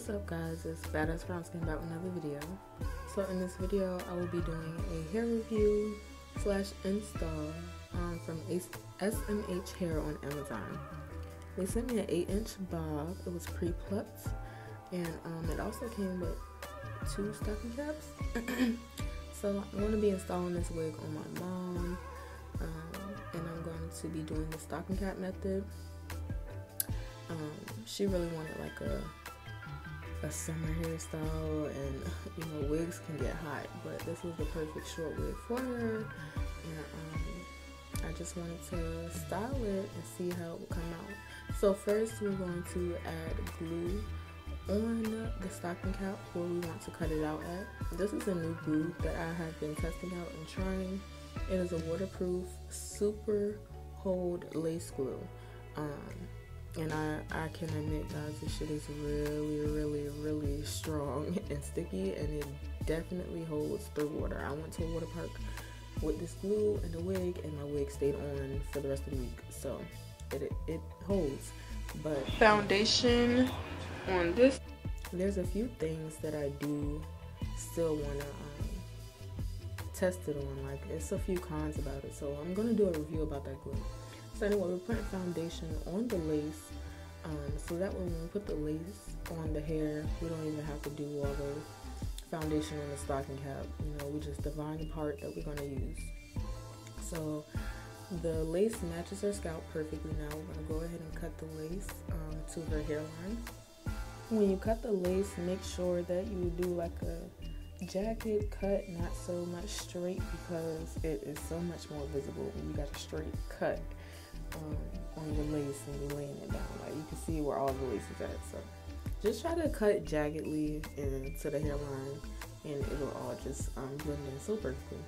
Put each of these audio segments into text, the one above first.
What's up, guys? It's Badass Brownskin back with another video. So in this video I will be doing a hair review slash install from SMH Hair on Amazon. They sent me an 8-inch bob. It was pre-plucked, and it also came with two stocking caps. So I'm going to be installing this wig on my mom, and I'm going to be doing the stocking cap method. She really wanted like a summer hairstyle, and you know, wigs can get hot, but this was the perfect short wig for her, and I just wanted to style it and see how it would come out. So first we're going to add glue on the stocking cap where we want to cut it out at. This is a new glue that I have been testing out and trying. It is a waterproof super hold lace glue. And I can admit, guys, this shit is really strong and sticky, and it definitely holds through water. I went to a water park with this glue and the wig, and my wig stayed on for the rest of the week, so it holds. But foundation on this, there's a few things that I do still want to test it on. Like, it's a few cons about it, so I'm going to do a review about that glue. So anyway, we're putting foundation on the lace, so that when we put the lace on the hair, we don't even have to do all the foundation on the stocking cap. You know, we just define the part that we're going to use. So the lace matches her scalp perfectly. Now we're going to go ahead and cut the lace to her hairline. When you cut the lace, make sure that you do like a jagged cut, not so much straight, because it is so much more visible when you got a straight cut on your lace and you're laying it down. Like, you can see where all the lace is at, so just try to cut jaggedly into the hairline, and it'll all just blend in so perfectly.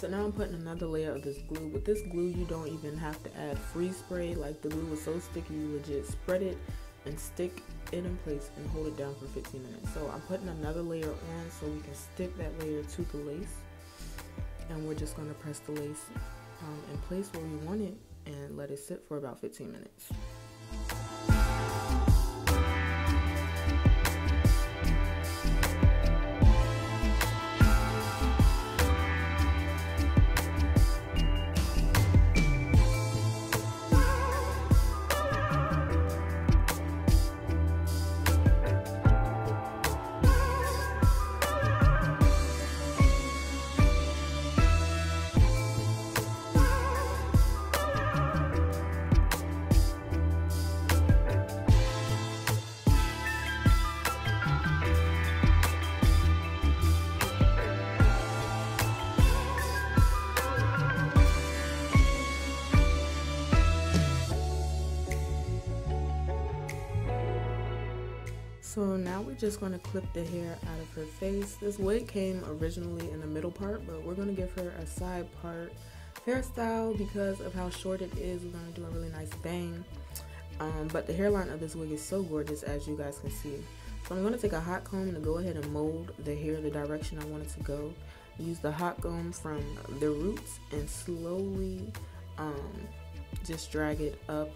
So now I'm putting another layer of this glue. With this glue, you don't even have to add free spray. Like, the glue was so sticky, you legit spread it and stick it in place and hold it down for 15 minutes. So I'm putting another layer on so we can stick that layer to the lace, and we're just going to press the lace in place where we want it and let it sit for about 15 minutes. So now we're just going to clip the hair out of her face. This wig came originally in the middle part, but we're going to give her a side part hairstyle because of how short it is. We're going to do a really nice bang. But the hairline of this wig is so gorgeous, as you guys can see. So I'm going to take a hot comb to go ahead and mold the hair the direction I want it to go. Use the hot comb from the roots and slowly just drag it up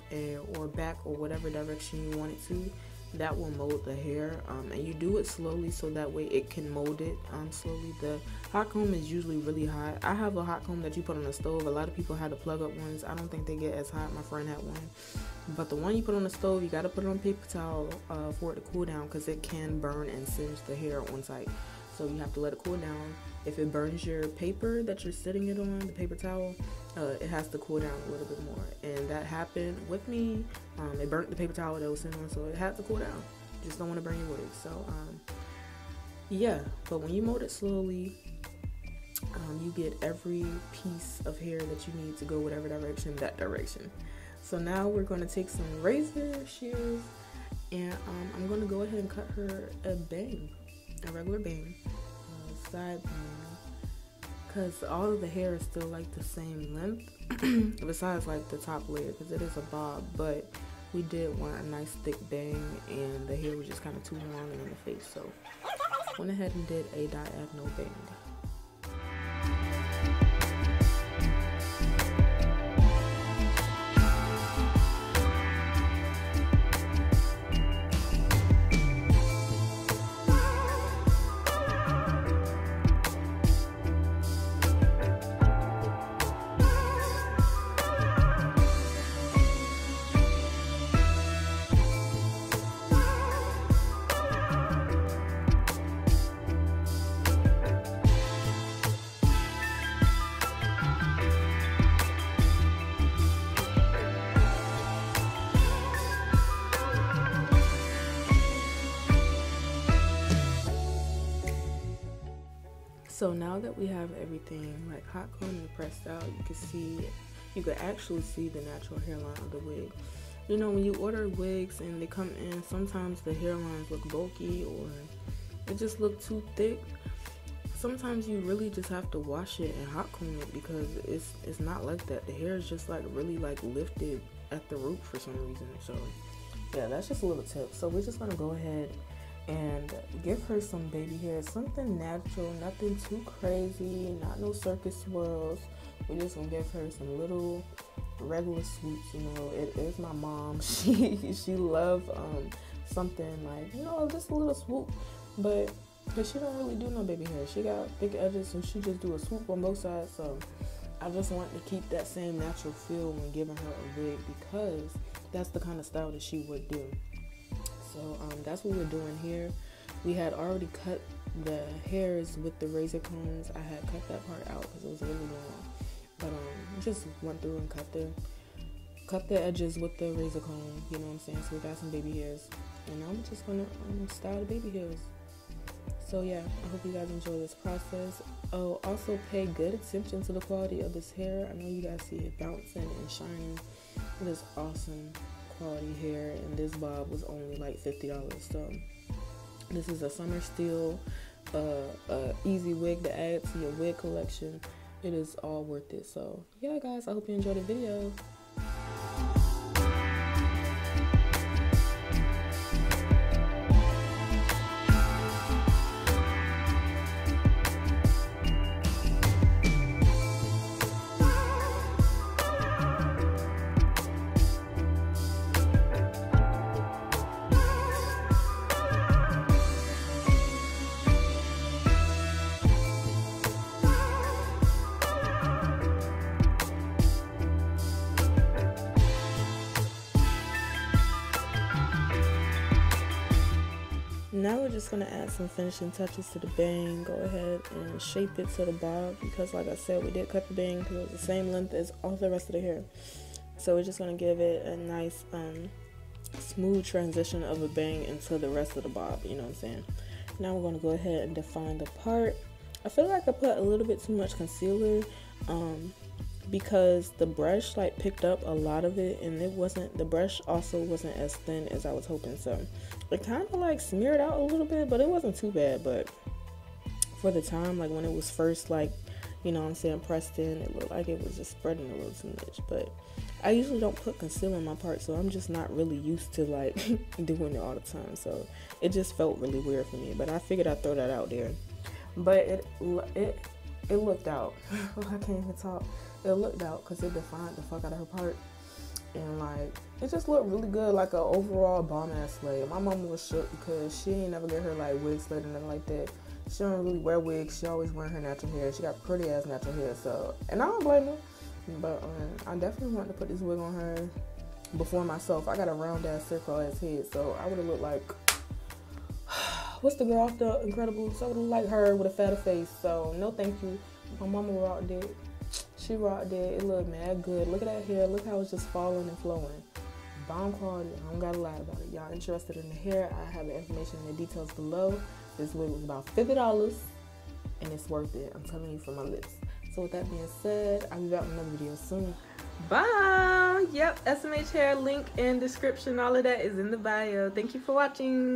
or back or whatever direction you want it to. That will mold the hair, and you do it slowly so that way it can mold it slowly. The hot comb is usually really hot. I have a hot comb that you put on the stove. A lot of people had the plug up ones. I don't think they get as hot. My friend had one, but the one you put on the stove, you got to put it on paper towel for it to cool down, because it can burn and singe the hair on tight. So you have to let it cool down. If it burns your paper that you're sitting it on, the paper towel, it has to cool down a little bit more. And that happened with me. It burnt the paper towel that was sitting on, so it had to cool down. You just don't want to burn your wig. So, yeah. But when you mold it slowly, you get every piece of hair that you need to go whatever direction, that direction. So now we're going to take some razor shears, and I'm going to go ahead and cut her a bang. A regular bang, side bang, because all of the hair is still like the same length besides like the top layer, because it is a bob, but we did want a nice thick bang, and the hair was just kind of too long and in the face, so went ahead and did a diagonal bang. So now that we have everything like hot combed and pressed out, you can see, you can actually see the natural hairline of the wig. You know, when you order wigs and they come in, sometimes the hairlines look bulky or it just looks too thick. Sometimes you really just have to wash it and hot comb it because it's not like that. The hair is just like really like lifted at the root for some reason. So yeah, that's just a little tip. So we're just gonna go ahead and give her some baby hair, something natural, nothing too crazy, not no circus swirls. We're just gonna give her some little regular swoops. You know, it is my mom. She loves something like, you know, just a little swoop, but she don't really do no baby hair. She got thick edges and she just do a swoop on both sides. So I just want to keep that same natural feel when giving her a wig because that's the kind of style that she would do. So that's what we're doing here. We had already cut the hairs with the razor combs. I had cut that part out because it was really long, but just went through and cut the edges with the razor comb, you know what I'm saying? So we got some baby hairs and I'm just gonna style the baby hairs. So yeah, I hope you guys enjoy this process. Oh, also pay good attention to the quality of this hair. I know you guys see it bouncing and shining. It is awesome quality hair, and this bob was only like $50. So this is a summer steal, easy wig to add to your wig collection. It is all worth it. So yeah, guys, I hope you enjoyed the video. Now we're just gonna add some finishing touches to the bang. Go ahead and shape it to the bob because like I said, we did cut the bang because it was the same length as all the rest of the hair. So we're just gonna give it a nice smooth transition of a bang into the rest of the bob, you know what I'm saying? Now we're gonna go ahead and define the part. I feel like I put a little bit too much concealer because the brush like picked up a lot of it, and it wasn't, the brush also wasn't as thin as I was hoping, so it kind of like smeared out a little bit, but it wasn't too bad. But for the time, like when it was first, like, you know what I'm saying, pressed in, it looked like it was just spreading a little too much. But I usually don't put concealer in my part, so I'm just not really used to like doing it all the time, so it just felt really weird for me. But I figured I'd throw that out there. But it looked out. I can't even talk. It looked out because it defined the fuck out of her part, and like it just looked really good, like an overall bomb ass slay. My mama was shook because she ain't never get her like wig slayed or nothing like that. She don't really wear wigs. She always wearing her natural hair. She got pretty ass natural hair, so, and I don't blame her. But I definitely wanted to put this wig on her before myself. I got a round ass circle ass head, so I would have looked like what's the girl off the Incredibles? I would have liked her with a fatter face. So no thank you. My mama rocked it. She rocked it. It looked mad good. Look at that hair. Look how it's just falling and flowing. Bomb quality. I don't gotta lie about it. Y'all interested in the hair, I have the information and the details below. This wig was about $50 and it's worth it. I'm telling you from my lips. So with that being said, I'll be back with another video soon. Bye. Yep, SMH Hair link in description. All of that is in the bio. Thank you for watching.